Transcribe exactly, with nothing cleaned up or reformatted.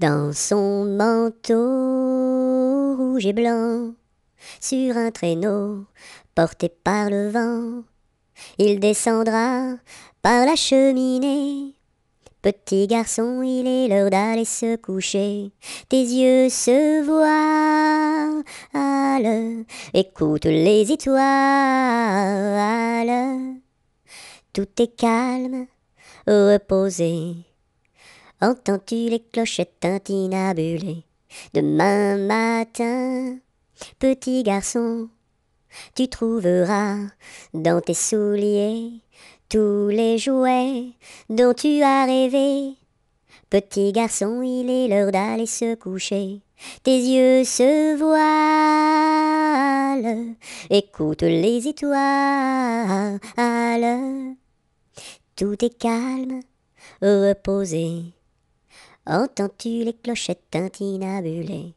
Dans son manteau rouge et blanc, sur un traîneau porté par le vent, il descendra par la cheminée. Petit garçon, il est l'heure d'aller se coucher. Tes yeux se voilent, écoute les étoiles. Tout est calme, reposé. Entends-tu les clochettes tintinabuler? Demain matin, petit garçon, tu trouveras dans tes souliers tous les jouets dont tu as rêvé. Petit garçon, il est l'heure d'aller se coucher. Tes yeux se voilent, écoute les étoiles. Tout est calme, reposé. Entends-tu les clochettes tintinabuler?